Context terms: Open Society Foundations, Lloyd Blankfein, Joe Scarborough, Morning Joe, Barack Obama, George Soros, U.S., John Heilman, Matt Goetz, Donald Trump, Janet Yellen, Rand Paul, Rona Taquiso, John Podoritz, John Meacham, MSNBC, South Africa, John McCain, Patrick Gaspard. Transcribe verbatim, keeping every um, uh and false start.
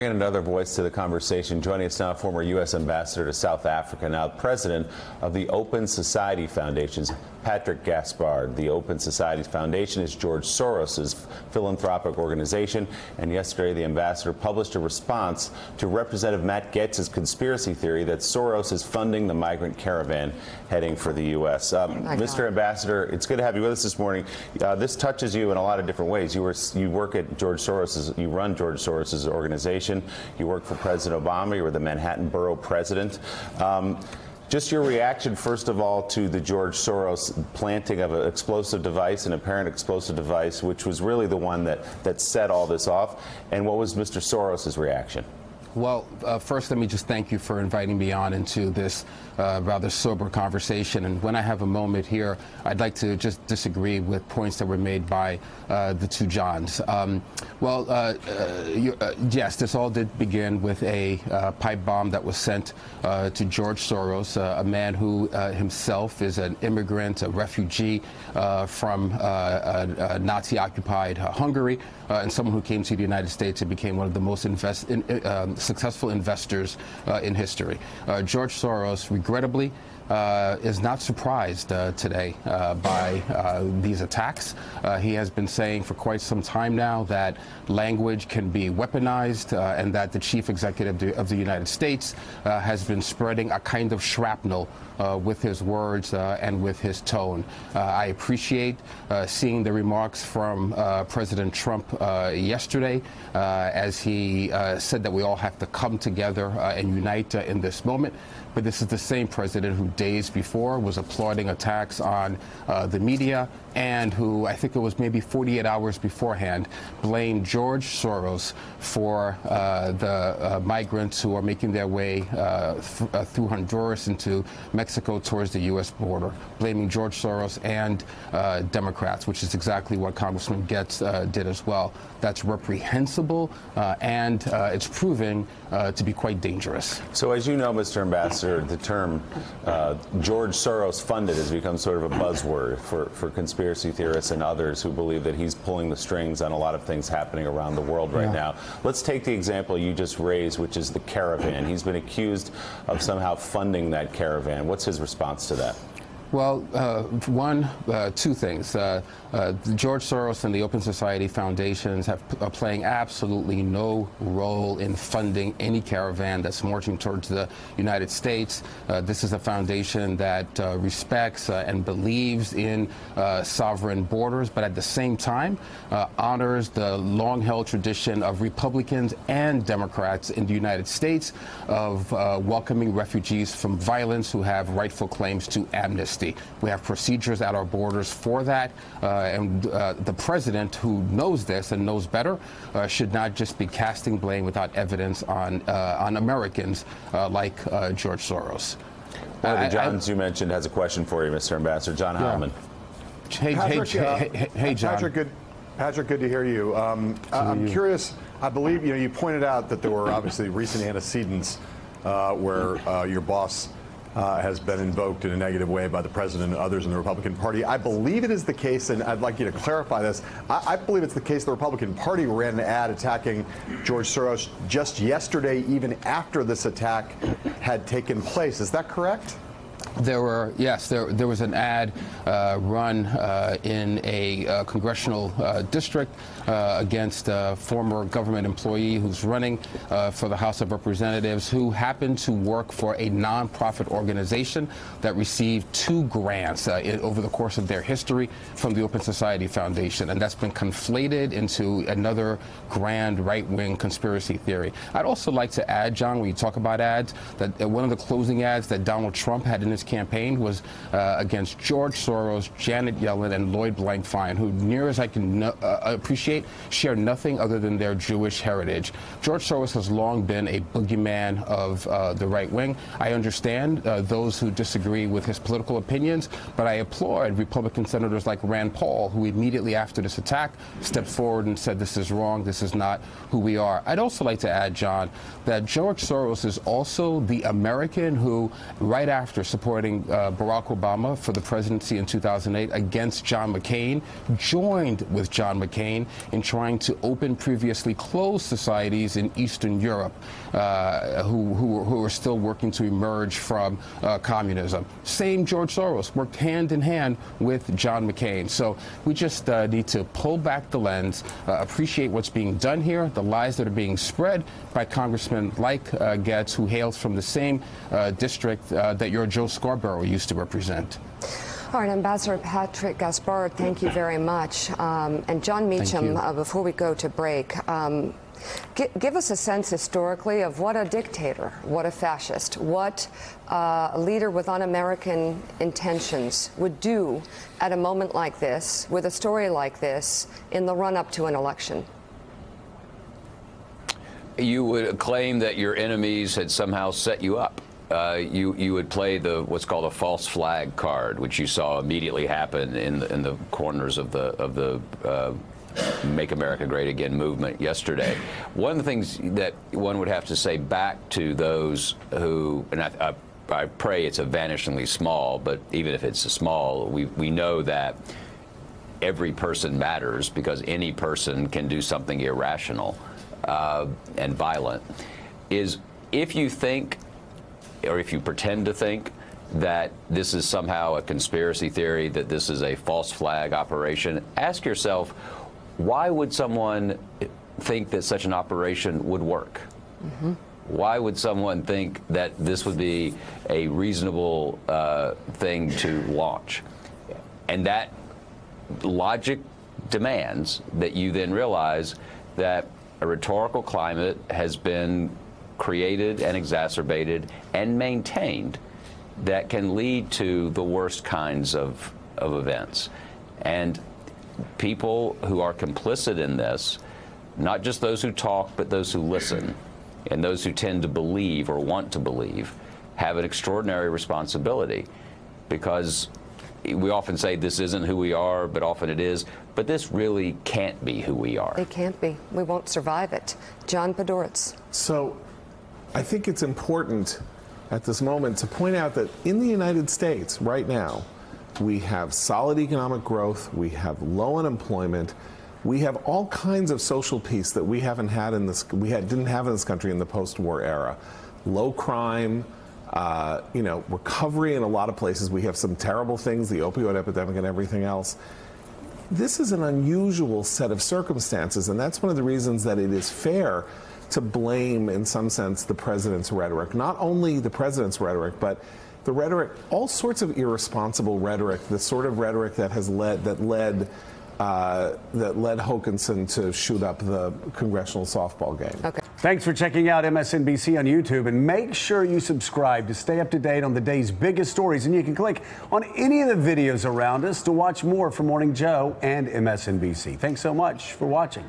Bring another voice to the conversation. Joining us now, former U S Ambassador to South Africa, now President of the Open Society Foundations, Patrick Gaspard. The Open Society Foundation is George Soros' philanthropic organization, and yesterday the ambassador published a response to Representative Matt Goetz's conspiracy theory that Soros is funding the migrant caravan heading for the U S Um, Mister Ambassador, it's good to have you with us this morning. Uh, this touches you in a lot of different ways. You, were, you work at George Soros's, you run George Soros's organization. You worked for President Obama. You were the Manhattan Borough president. Um, just your reaction, first of all, to the George Soros planting of an explosive device, an apparent explosive device, which was really the one that, that set all this off. And what was Mister Soros's reaction? Well, uh, first, let me just thank you for inviting me on into this uh, rather sober conversation. And when I have a moment here, I'd like to just disagree with points that were made by uh, the two Johns. Um, well, uh, uh, you, uh, yes, this all did begin with a uh, pipe bomb that was sent uh, to George Soros, uh, a man who uh, himself is an immigrant, a refugee uh, from uh, uh, uh, Nazi-occupied uh, Hungary, uh, and someone who came to the United States and became one of the most invest in, um, successful investors uh, in history. Uh, George Soros, regrettably, Uh, is not surprised uh, today uh, by uh, these attacks. Uh, he has been saying for quite some time now that language can be weaponized uh, and that the chief executive of the United States uh, has been spreading a kind of shrapnel uh, with his words uh, and with his tone. Uh, I appreciate uh, seeing the remarks from uh, President Trump uh, yesterday uh, as he uh, said that we all have to come together uh, and unite uh, in this moment. But this is the same president who days before was applauding attacks on uh, the media and who, I think it was maybe forty-eight hours beforehand, blamed George Soros for uh, the uh, migrants who are making their way uh, th uh, through Honduras into Mexico towards the U S border, blaming George Soros and uh, Democrats, which is exactly what Congressman Goetz uh, did as well. That's reprehensible uh, and uh, it's proving uh, to be quite dangerous. So as you know, Mister Ambassador, the term uh, Uh, George Soros funded has become sort of a buzzword for, for conspiracy theorists and others who believe that he's pulling the strings on a lot of things happening around the world right yeah. now. Let's take the example you just raised, which is the caravan. He's been accused of somehow funding that caravan. What's his response to that? Well, uh, one, uh, two things. Uh, uh, George Soros and the Open Society Foundations have, are playing absolutely no role in funding any caravan that's marching towards the United States. Uh, this is a foundation that uh, respects uh, and believes in uh, sovereign borders, but at the same time uh, honors the long-held tradition of Republicans and Democrats in the United States of uh, welcoming refugees from violence who have rightful claims to amnesty. We have procedures at our borders for that, uh, and uh, the president, who knows this and knows better, uh, should not just be casting blame without evidence on uh, on Americans uh, like uh, George Soros. One of the Johns I, I, you mentioned has a question for you, Mister Ambassador. John Heilman. Yeah. Hey, Patrick, hey, uh, hey, hey, John. Patrick, good, Patrick, good to hear you. Um, I'm you. curious. I believe you know you pointed out that there were obviously recent antecedents uh, where uh, your boss. Uh, has been invoked in a negative way by the president and others in the Republican Party. I believe it is the case, and I'd like you to clarify this. I, I believe it's the case the Republican Party ran an ad attacking George Soros just yesterday, even after this attack had taken place. Is that correct? There were, yes, there, there was an ad uh, run uh, in a uh, congressional uh, district uh, against a former government employee who's running uh, for the House of Representatives, who happened to work for a nonprofit organization that received two grants uh, in, over the course of their history from the Open Society Foundation. And that's been conflated into another grand right-wing conspiracy theory. I'd also like to add, John, when you talk about ads, that one of the closing ads that Donald Trump had in his campaign was uh, against George Soros, Janet Yellen, and Lloyd Blankfein, who, near as I can no uh, appreciate, share nothing other than their Jewish heritage. George Soros has long been a boogeyman of uh, the right wing. I understand uh, those who disagree with his political opinions, but I applaud Republican senators like Rand Paul, who immediately after this attack stepped forward and said, this is wrong, this is not who we are. I'd also like to add, John, that George Soros is also the American who, right after supporting supporting uh, Barack Obama for the presidency in two thousand eight against John McCain, joined with John McCain in trying to open previously closed societies in Eastern Europe uh, who, who, who are still working to emerge from uh, communism. Same George Soros worked hand in hand with John McCain. So we just uh, need to pull back the lens, uh, appreciate what's being done here, the lies that are being spread by congressmen like uh, Goetz, who hails from the same uh, district uh, that your Joe Scarborough used to represent. All right, Ambassador Patrick Gaspard, thank you very much. Um, and John Meacham, uh, before we go to break, um, g give us a sense historically of what a dictator, what a fascist, what uh, a leader with un-American intentions would do at a moment like this, with a story like this, in the run-up to an election. You would claim that your enemies had somehow set you up. Uh, you you would play the what's called a false flag card, which you saw immediately happen in the, in the corners of the of the uh, Make America Great Again movement yesterday. One of the things that one would have to say back to those who, and I, I, I pray it's a vanishingly small, but even if it's a small, we we know that every person matters because any person can do something irrational uh, and violent. Is if you think, or if you pretend to think, that this is somehow a conspiracy theory, that this is a false flag operation, ask yourself, why would someone think that such an operation would work? Mm-hmm. Why would someone think that this would be a reasonable uh, thing to launch? And that logic demands that you then realize that a rhetorical climate has been created and exacerbated and maintained that can lead to the worst kinds of, of events. And people who are complicit in this, not just those who talk, but those who listen, and those who tend to believe or want to believe, have an extraordinary responsibility, because we often say this isn't who we are, but often it is, but this really can't be who we are. It can't be. We won't survive it. John Podoritz. So, I think it's important at this moment to point out that in the United States right now, we have solid economic growth, we have low unemployment, we have all kinds of social peace that we haven't had in this, we had, didn't have in this country in the post-war era. Low crime, uh, you know, recovery in a lot of places. We have some terrible things, the opioid epidemic and everything else. This is an unusual set of circumstances, and that's one of the reasons that it is fair to blame, in some sense, the president's rhetoric. Not only the president's rhetoric, but the rhetoric, all sorts of irresponsible rhetoric, the sort of rhetoric that has led, that led, uh, that led Hokanson to shoot up the congressional softball game. Okay. Thanks for checking out M S N B C on YouTube, and make sure you subscribe to stay up to date on the day's biggest stories, and you can click on any of the videos around us to watch more from Morning Joe and M S N B C. Thanks so much for watching.